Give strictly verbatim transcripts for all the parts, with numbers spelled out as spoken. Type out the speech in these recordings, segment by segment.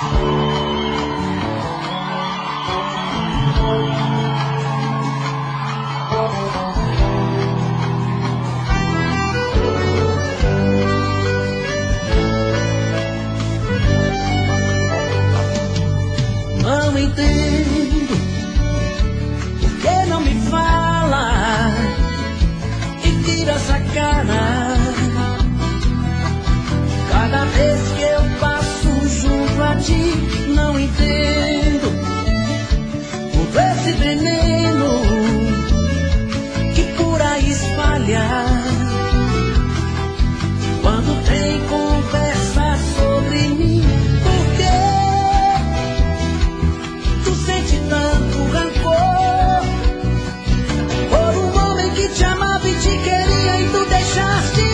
Não entendo porque não me fala e tira essa cara. Cada vez que eu passo junto a ti, não entendo todo esse veneno que por aí espalha. Quando tem conversa sobre mim, por que tu sente tanto rancor por um homem que te amava e te queria e tu deixaste ir?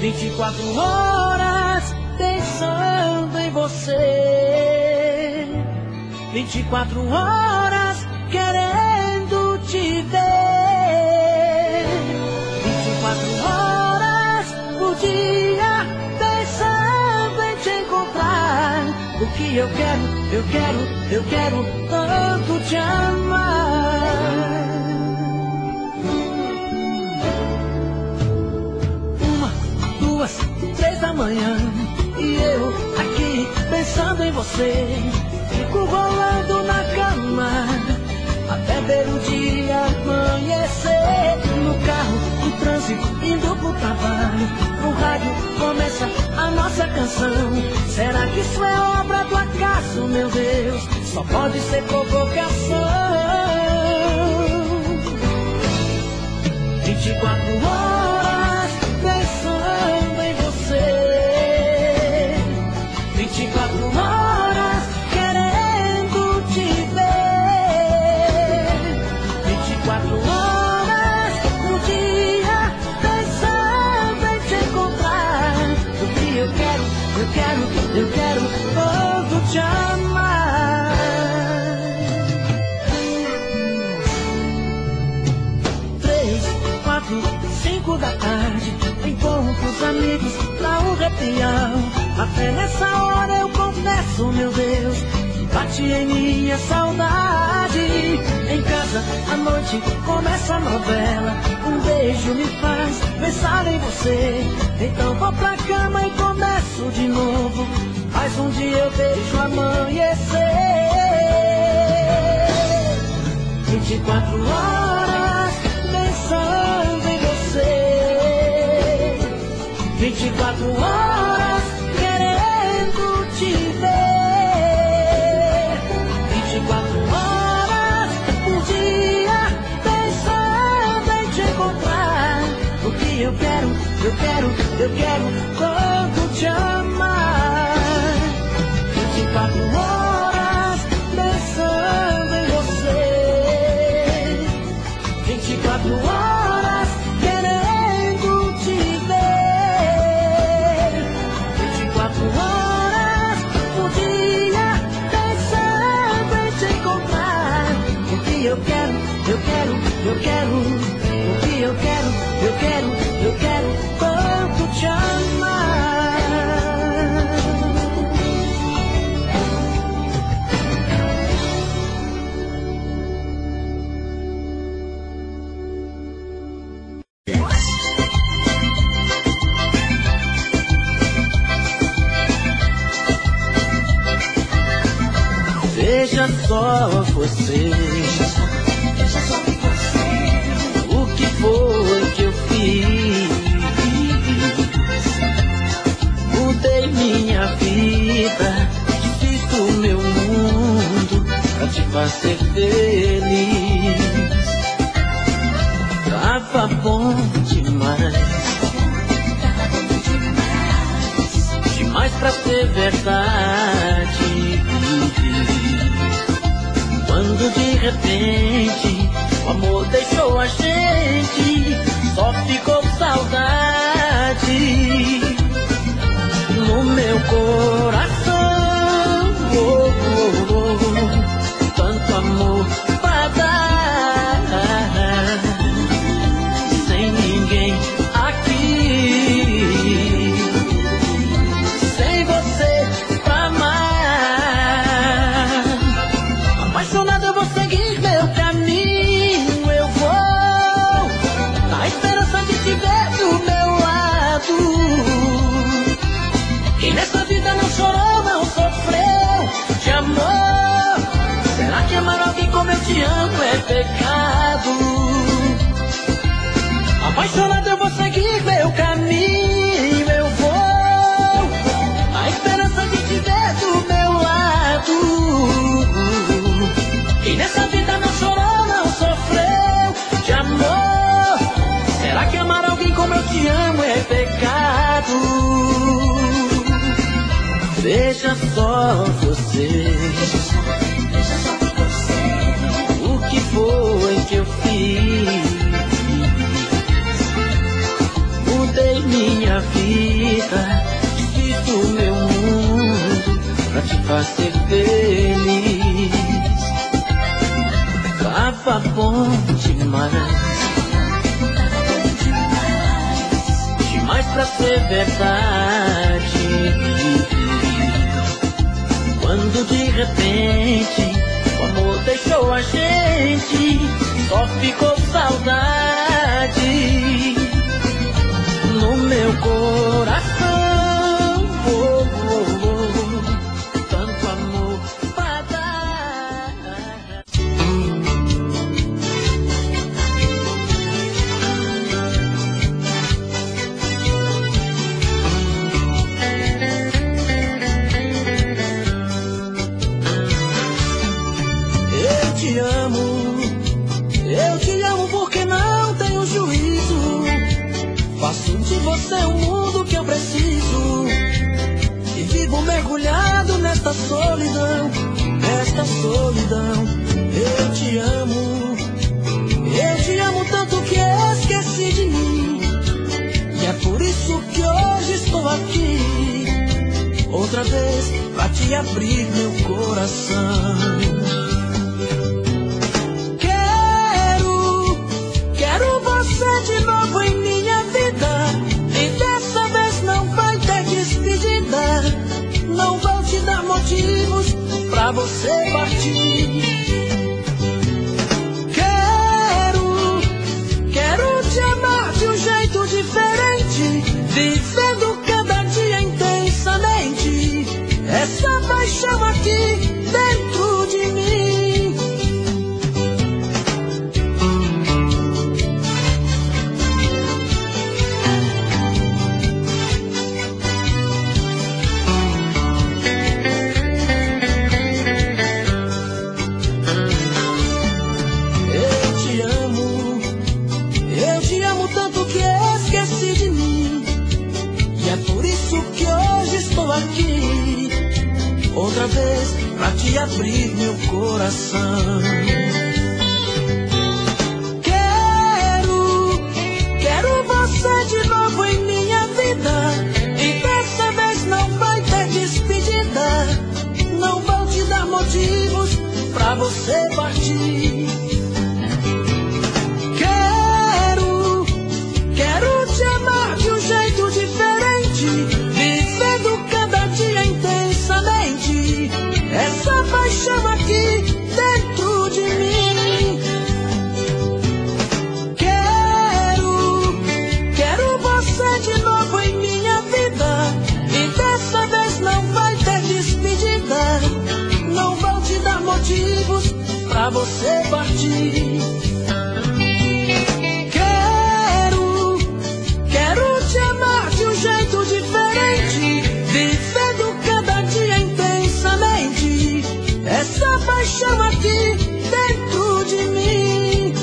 vinte e quatro horas pensando em você, vinte e quatro horas querendo te ver, vinte e quatro horas por dia pensando em te encontrar. O que eu quero, eu quero, eu quero tanto te amar. Duas, três da manhã e eu aqui pensando em você. Fico rolando na cama até ver o dia amanhecer. No carro, no trânsito, indo pro trabalho, no rádio começa a nossa canção. Será que isso é obra do acaso, meu Deus? Só pode ser convocação. vinte e quatro horas pensando vinte e quatro horas querendo te ver, vinte e quatro horas no dia pensando em te encontrar. O que eu quero, eu quero, eu quero todo te amar. Três, quatro, cinco da tarde encontro os amigos pra um repito. oh meu Deus, que bate em mim a saudade. Em casa, à noite, começa a novela. Um beijo me faz pensar em você. Então vou pra cama e começo de novo. Mas um dia eu deixo amanhecer. Vinte e quatro horas pensando em você. Vinte e quatro horas eu quero, eu quero, eu quero tanto te amar. Vinte e quatro horas pensando em você. Vinte e quatro horas querendo te ver. Vinte e quatro horas por dia pensando em te encontrar. O que eu quero, eu quero, eu quero. O que eu quero, eu quero. Eu quero tanto te amar. Veja só você, veja só você, o que foi que eu fiz? Mudei minha vida, fiz do meu mundo pra te fazer feliz. Tava bom demais, demais pra ser verdade. Quando de repente o amor deixou a gente, só ficou saudade no meu coração. Oh, oh, oh, tanto amor pra dar, sem ninguém aqui, sem você pra amar. Apaixonado eu vou seguir meu caminho, eu vou, na esperança de te ver do meu lado. Quem nessa vida não chorou, não sofreu de amor, será que amar alguém como eu te amo é pecado? Apaixonado eu vou seguir meu caminho, eu vou, na esperança de te ver do meu lado. Quem nessa vida não chorou, não sofreu de amor, será que amar alguém como eu te amo é pecado? Veja só você, veja só, veja só você, o que foi que eu fiz? Mudei minha vida, fiz do meu mundo pra te fazer feliz. Tava bom demais, demais pra ser verdade. Quando de repente o amor deixou a gente, só ficou saudade no meu coração. Oh, oh, oh, tanto amor pra dar. Faço de você o mundo que eu preciso, e vivo mergulhado nesta solidão, nesta solidão. Eu te amo, eu te amo tanto que esqueci de mim, e é por isso que hoje estou aqui, outra vez pra te abrir meu coração. Você de novo em minha vida, e dessa vez não vai ter despedida. Não vou te dar motivo motivos pra você partir. Quero, quero te amar de um jeito diferente, vivendo cada dia intensamente essa paixão aqui dentro de mim. Aqui, outra vez, pra te abrir meu coração. Quero, quero você de novo em minha vida, e dessa vez não vai ter despedida. Não vou te dar motivos pra você partir. Quero, quero te amar de um jeito diferente, essa paixão aqui dentro de mim. Quero, quero você de novo em minha vida, e dessa vez não vai ter despedida. Não vou te dar motivos pra você partir. Quero, quero te amar de um jeito diferente, vivendo cada dia intensamente essa paixão aqui dentro de mim.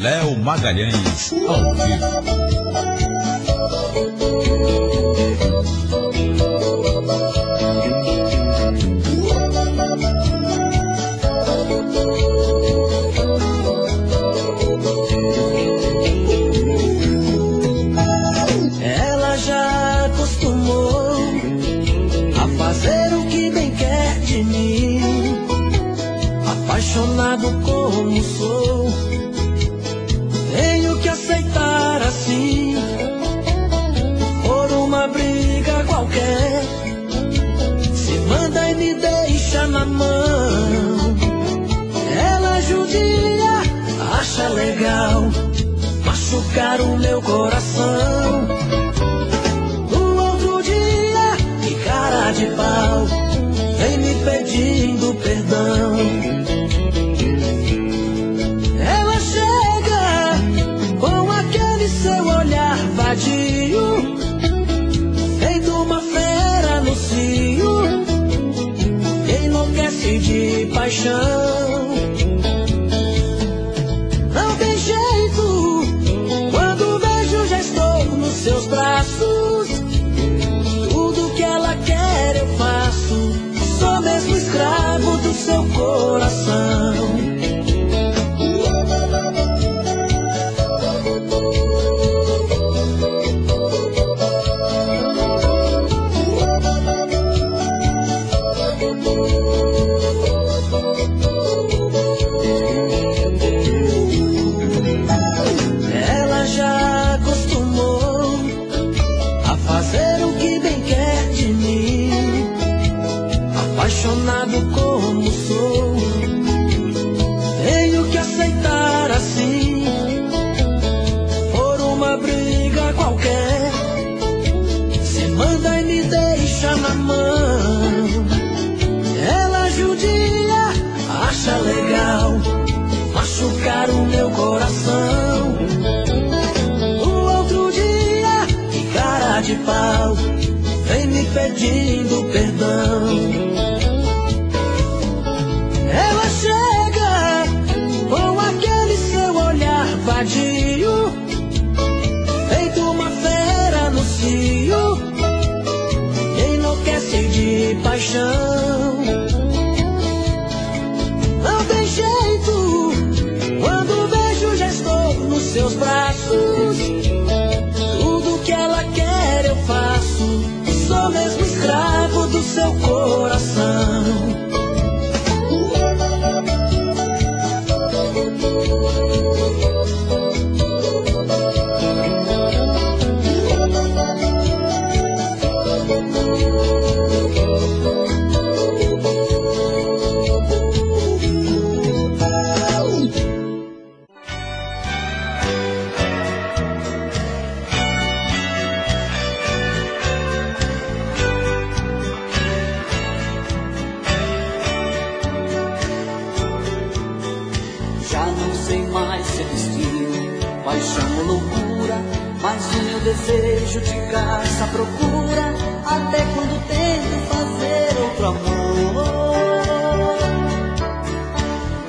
Léo Magalhães, ao vivo. Ela já acostumou a fazer o que bem quer de mim. Apaixonado como sou, tenho que aceitar assim. Por uma briga qualquer, se manda e me deixa na mão. Ela judia, acha legal machucar o meu coração. No outro dia, que cara de pau, vem me pedindo perdão. Ela chega com aquele seu olhar vadio, feito uma fera no cio, enlouquece de paixão. Não tem jeito, quando vejo já estou nos seus braços. Tudo que ela quer eu faço, sou mesmo escravo do seu coração. Apaixonado como sou, tenho que aceitar assim. Por uma briga qualquer, se manda e me deixa na mão. Ela judia, acha legal machucar o meu coração. O outro dia, que cara de pau, vem me pedindo perdão. Ela chega com aquele seu olhar vadio, feito uma fera no cio, enlouquece de paixão. Não tem jeito, quando vejo já estou nos seus braços. Tudo que ela quer eu faço, posso, sou mesmo escravo do seu coração. Desejo de caça procura, até quando tento fazer outro amor.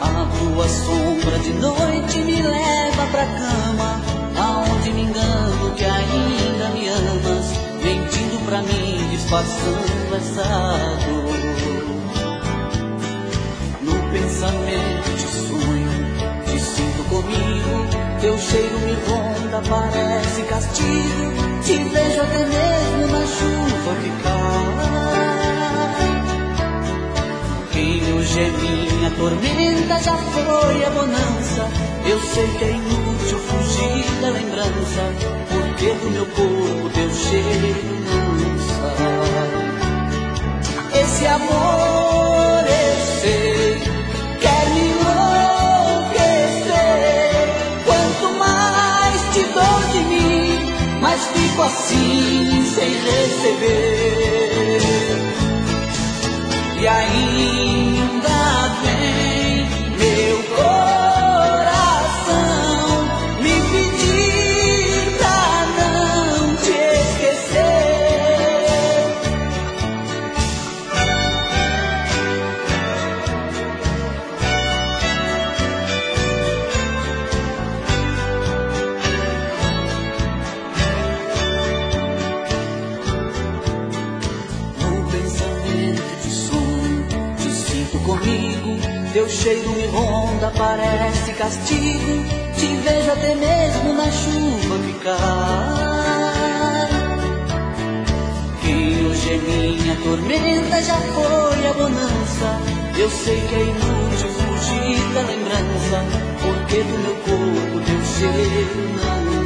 A tua sombra de noite me leva pra cama, aonde me engano que ainda me amas, mentindo pra mim, disfarçando essa dor. No pensamento te sonho, te sinto comigo. Teu cheiro me ronda, parece castigo. Te vejo até mesmo na chuva que cai. Quem hoje é minha tormenta já foi a bonança. Eu sei que é inútil fugir da lembrança, porque do meu corpo teu cheiro não sai. Esse amor eu sei quer me enlouquecer. Te dou de mim, mas fico assim sem receber. E ainda vem meu coração me pedir pra não te esquecer. Teu cheiro me ronda, parece castigo. Te vejo até mesmo na chuva ficar. Quem hoje é minha tormenta já foi a bonança. Eu sei que é inútil fugir da lembrança, porque do meu corpo teu cheiro não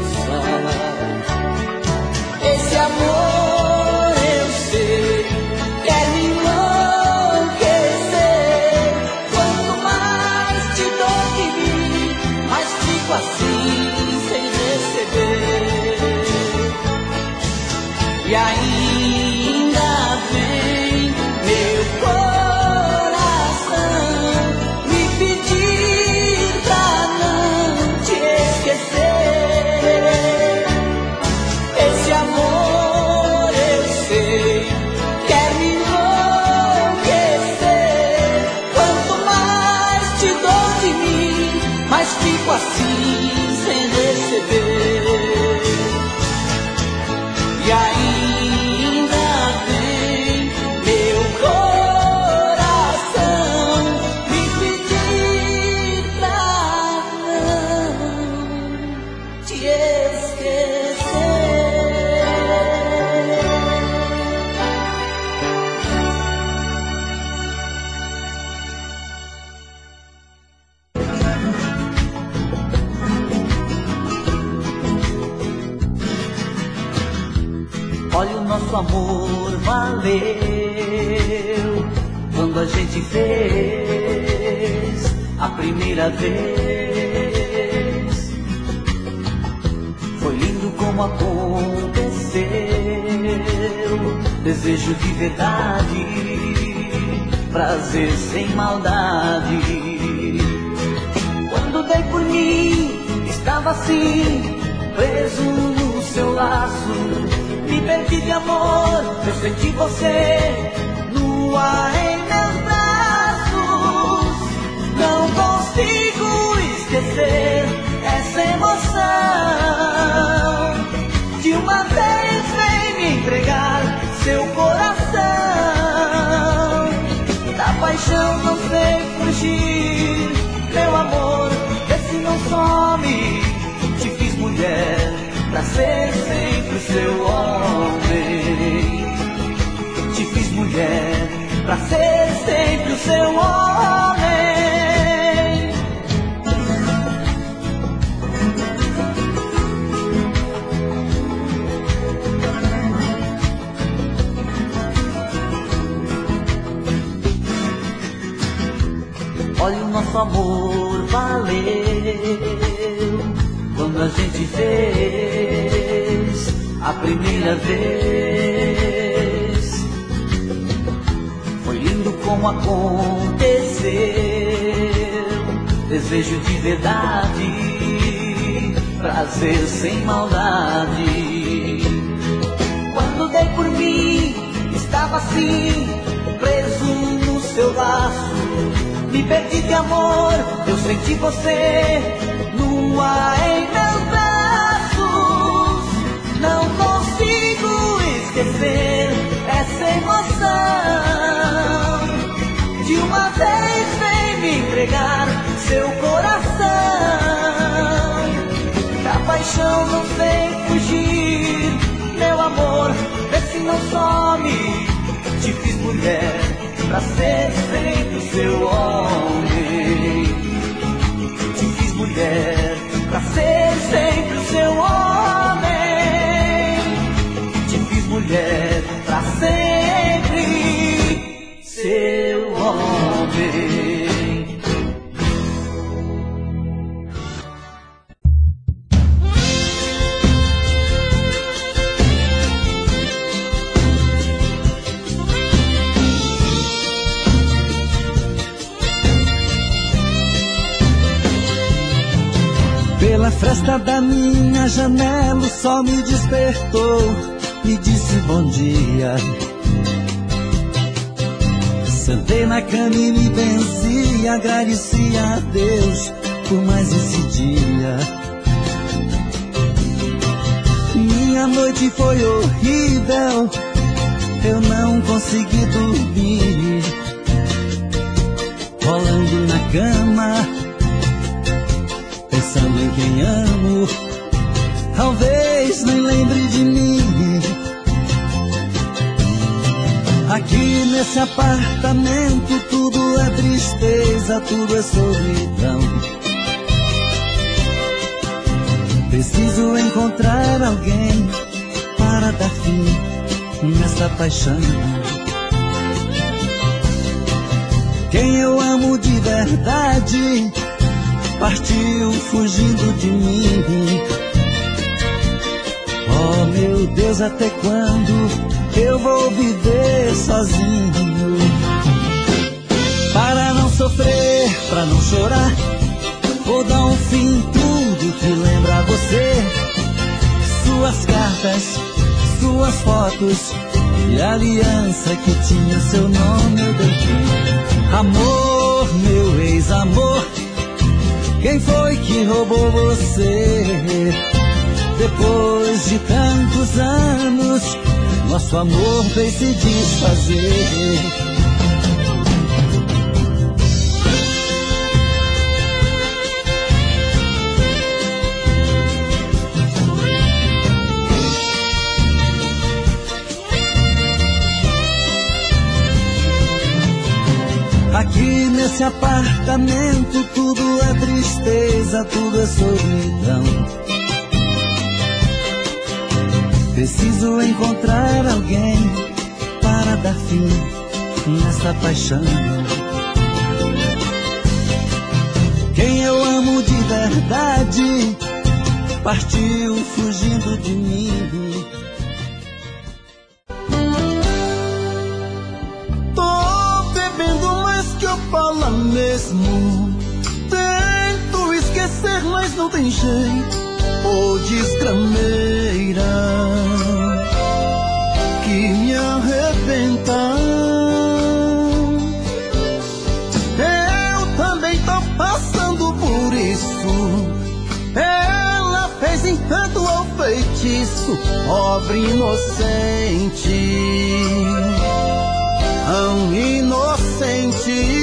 sai. Esse amor eu sei quer me assim sem receber. E ainda vem meu coração me pedir pra não te esquecer. Esse amor eu sei quer me enlouquecer. Quanto mais te dou de mim, mais fico assim sem receber. E ainda vem meu coração me pedir pra não te esquecer. Nosso amor valeu quando a gente fez a primeira vez. Foi lindo como aconteceu, desejo de verdade, prazer sem maldade. Quando dei por mim, estava assim, preso no seu laço. Me perdi de amor, eu senti você nua em meus braços. Não consigo esquecer essa emoção. De uma vez vem me entregar seu coração. Da paixão não sei fugir, meu amor, esse não some. Te fiz mulher pra ser sempre seu homem. nosso amor valeu quando a gente fez a primeira vez. Foi lindo como aconteceu, desejo de verdade, prazer sem maldade. Quando dei por mim, estava assim, preso no seu laço. Me perdi de amor, eu senti você nua em meus braços. Não consigo esquecer essa emoção. De uma vez vem me entregar seu coração. Da paixão não sei fugir, meu amor, vê se não some. Te fiz mulher pra ser sempre seu homem. Te fiz mulher pra ser sempre o seu homem. Te fiz mulher pra sempre seu homem. Pela fresta da minha janela o sol me despertou, me disse bom dia. Sentei na cama e me benzi, agradeci a Deus por mais esse dia. Minha noite foi horrível, eu não consegui dormir. Rolando na cama, pensando em quem amo, talvez nem lembre de mim. Aqui nesse apartamento tudo é tristeza, tudo é solidão. Preciso encontrar alguém para dar fim nessa paixão. Quem eu amo de verdade partiu fugindo de mim. Oh meu Deus, até quando eu vou viver sozinho? Para não sofrer, pra não chorar, vou dar um fim em tudo que lembra você. Suas cartas, suas fotos e a aliança que tinha seu nome eu dei fim. Amor, meu ex-amor, quem foi que roubou você? Depois de tantos anos, nosso amor veio se desfazer. Aqui nesse apartamento tudo é tristeza, tudo é solidão. Preciso encontrar alguém para dar fim nessa paixão. Quem eu amo de verdade partiu fugindo de mim. Fala mesmo, tento esquecer, mas não tem jeito. Ô desgrameira, que me arrebenta. Eu também tô passando por isso. Ela fez encanto ao feitiço, pobre inocente. Tão inocente.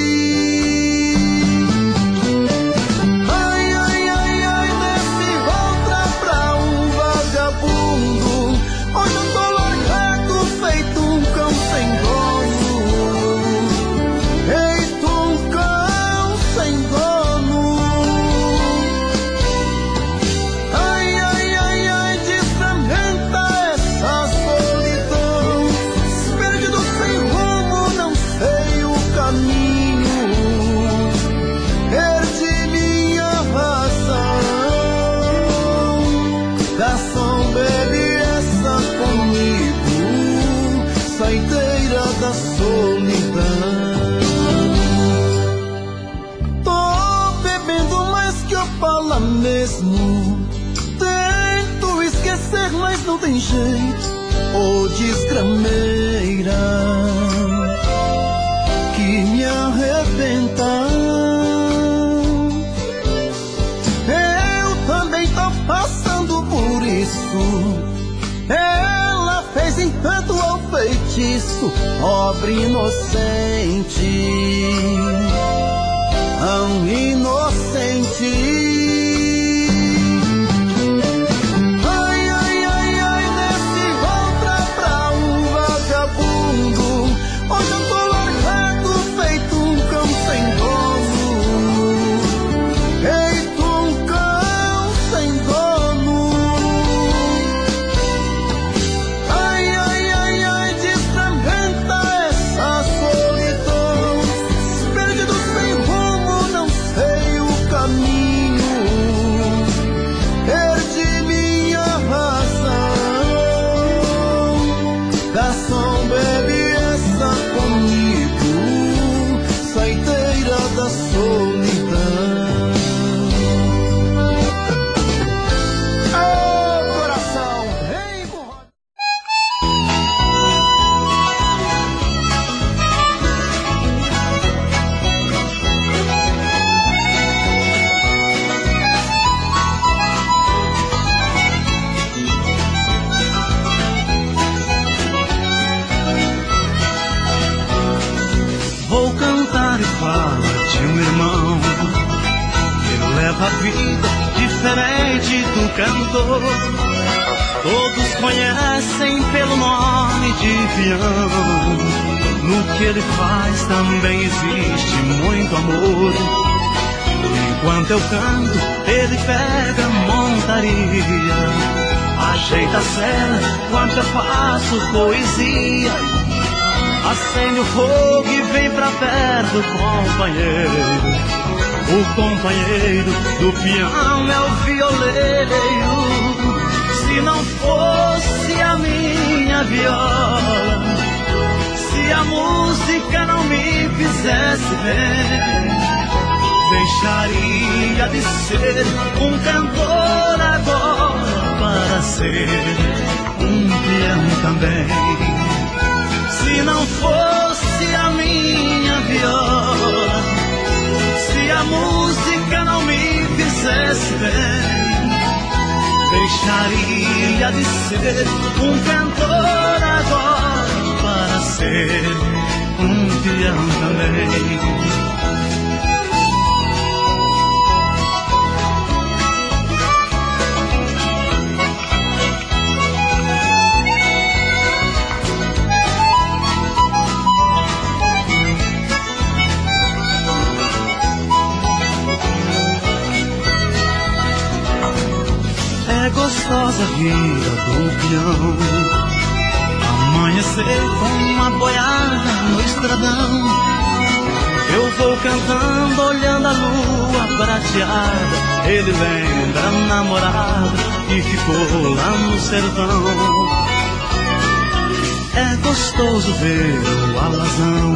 Ai, ai, ai, ai, nesse volta pra um vagabundo. Hoje eu tô largado, feito um cão sem dono. Feito um cão sem dono. Ai, ai, ai, ai, descamenta essa solidão. Perdido sem rumo. Caminho coração, bebe essa comigo, saideira da solidão. Tô bebendo mais que opala mesmo, tento esquecer, mas não tem jeito, ô desgrameira, que me arrebenta. Ela fez encanto ao feitiço, pobre inocente, a um inocente. A vida diferente do cantor, todos conhecem pelo nome de Vião. No que ele faz também existe muito amor. Enquanto eu canto, ele pega a montaria, ajeita a cena quando eu faço poesia, acende o fogo e vem pra perto do companheiro. O companheiro do peão é o violeiro. Se não fosse a minha viola, se a música não me fizesse bem, deixaria de ser um cantor agora para ser um peão também. Se não fosse a minha viola, se a música não me fizesse bem, deixaria de ser um cantor agora para ser um peão também. Gostosa vida do peão, amanhecer com uma boiada no estradão. Eu vou cantando, olhando a lua prateada. Ele lembra a namorada que ficou lá no sertão. É gostoso ver o alazão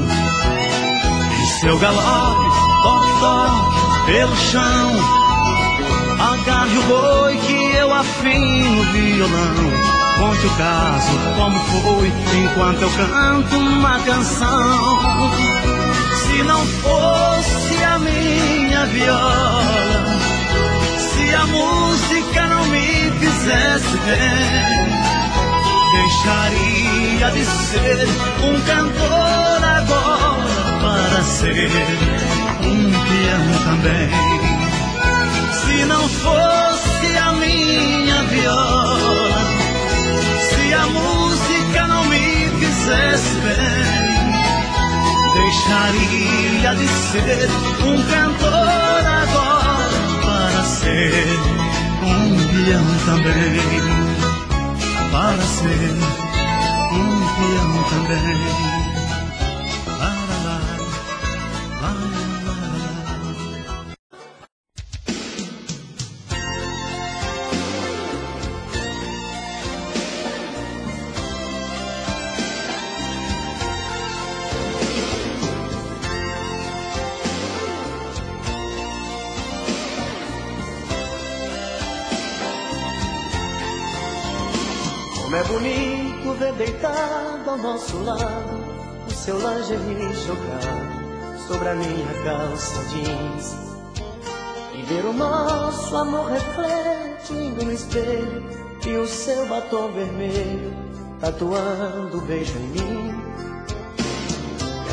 e seu galope, toque-toque pelo chão. Agarre o boi que eu afino o violão. Conte o caso, como foi, enquanto eu canto uma canção. Se não fosse a minha viola, se a música não me fizesse bem, deixaria de ser um cantor agora para ser um peão também. Se não fosse a minha viola, se a música não me fizesse bem, deixaria de ser um cantor agora para ser um peão também, para ser um peão também. Como é bonito ver deitado ao nosso lado o seu lingerie jogado sobre a minha calça jeans, e ver o nosso amor refletindo no espelho e o seu batom vermelho tatuando o beijo em mim.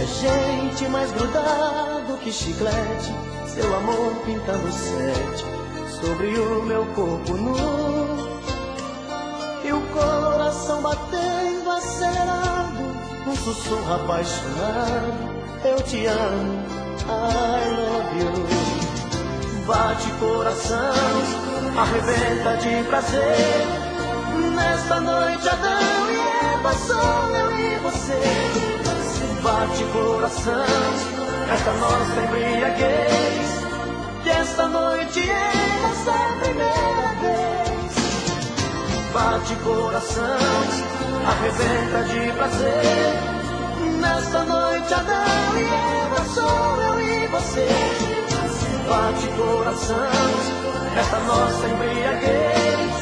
É gente mais grudado que chiclete, seu amor pintando sete sobre o meu corpo nu. E o coração batendo acelerado, um sussurro apaixonado, eu te amo, I love you. Bate coração, arrebenta de prazer, nesta noite Adão e Eva sou eu e você. Bate coração, esta nossa embriaguez, que esta noite é nossa primeira vez. Bate coração, arrebenta de prazer, nesta noite Adão e Eva sou eu e você. Bate coração, esta nossa embriaguez,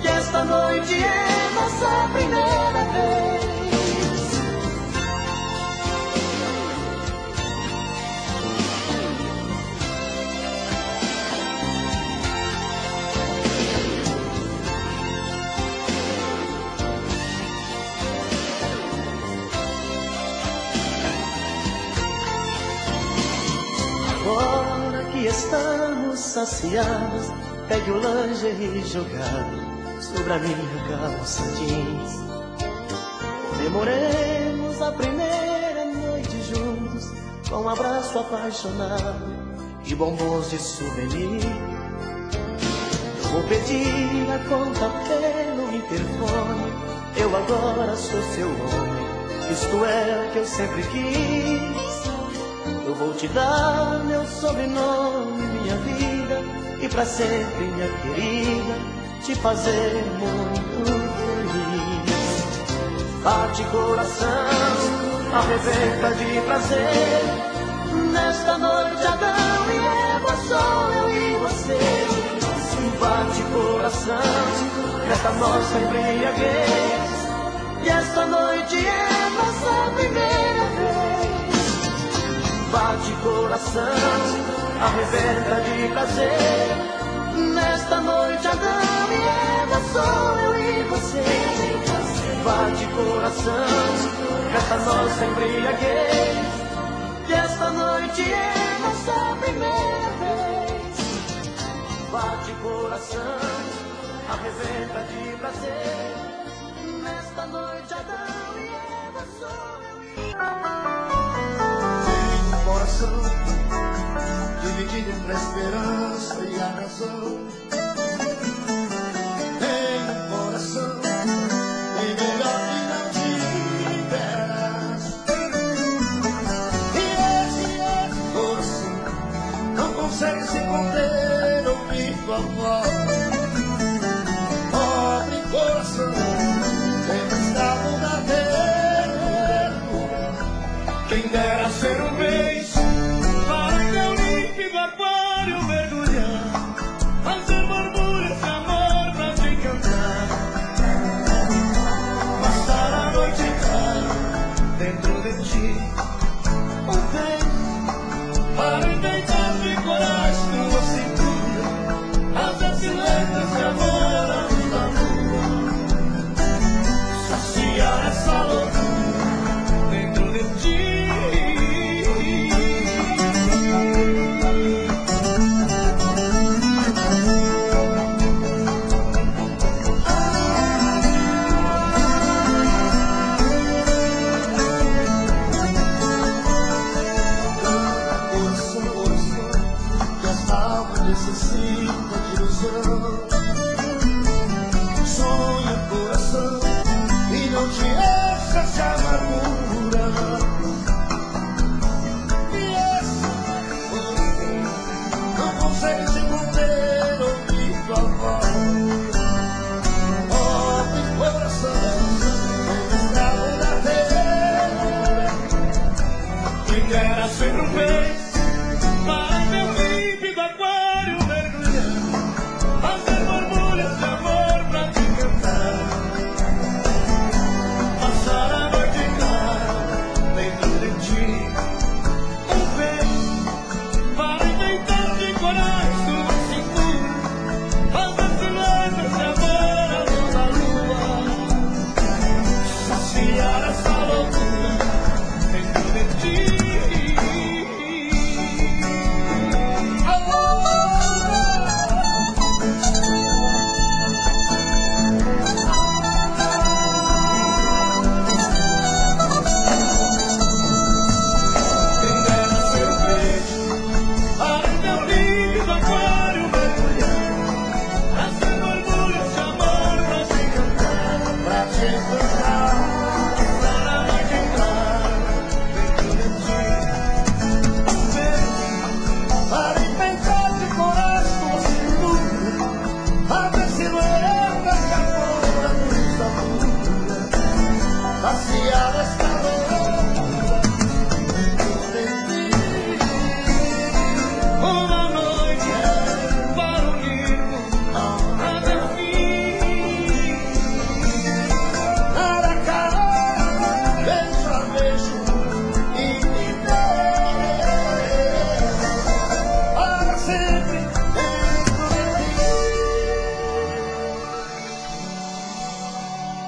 que esta noite é nossa primeira vez. Estamos saciados, pegue o lingerie jogado sobre a minha calça jeans. Comemoremos a primeira noite juntos, com um abraço apaixonado e bombons de souvenir. Eu vou pedir a conta pelo interfone, eu agora sou seu homem, isto é o que eu sempre quis. Eu vou te dar meu sobrenome, minha vida, e pra sempre, minha querida, te fazer muito feliz. Bate coração, arrebenta de prazer, nesta noite Adão e Eva sou eu e você. Bate coração, nesta nossa embriaguez, e esta noite é nossa primeira vez. Bate coração, arrebenta de prazer, nesta noite Adão e Eva sou eu e você. Bate coração, esta nossa embriaguez, que esta noite é nossa primeira vez. Bate coração, arrebenta de prazer, nesta noite Adão e Eva sou eu e você. Corazón, dividido entre esperanza y la razón.